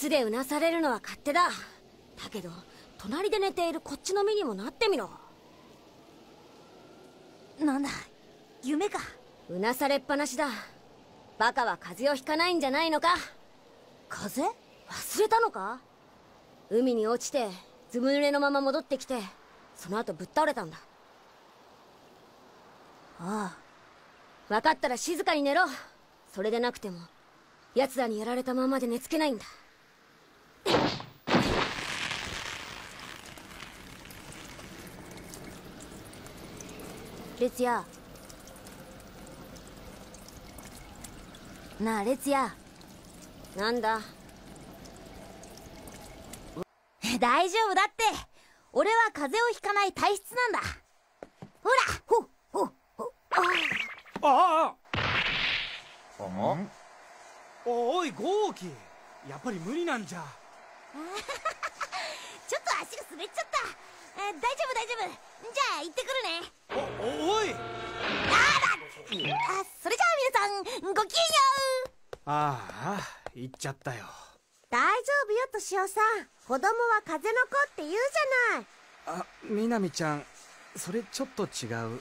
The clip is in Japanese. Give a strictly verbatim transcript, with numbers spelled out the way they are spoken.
熱でうなされるのは勝手だ。だけど隣で寝ているこっちの身にもなってみろ。なんだ、夢か。うなされっぱなしだ。バカは風邪をひかないんじゃないのか。風邪？忘れたのか。海に落ちてずぶ濡れのまま戻ってきて、その後ぶっ倒れたんだ。ああ、分かったら静かに寝ろ。それでなくても奴らにやられたままで寝つけないんだ。レツヤ、なあレツヤ。なんだ。大丈夫だって。俺は風邪をひかない体質なんだ。ほら、ほっほっほっ。ああ。ああ。おいゴーキ、やっぱり無理なんじゃ。ちょっと足が滑っちゃった。大丈夫大丈夫。じゃあ行ってくるね。おおい。やだ。あ、それじゃあ皆さんごきげんよう。ああ、行っちゃったよ。大丈夫よとしおさん。子供は風の子って言うじゃない。あ、みなみちゃん、それちょっと違う。ん？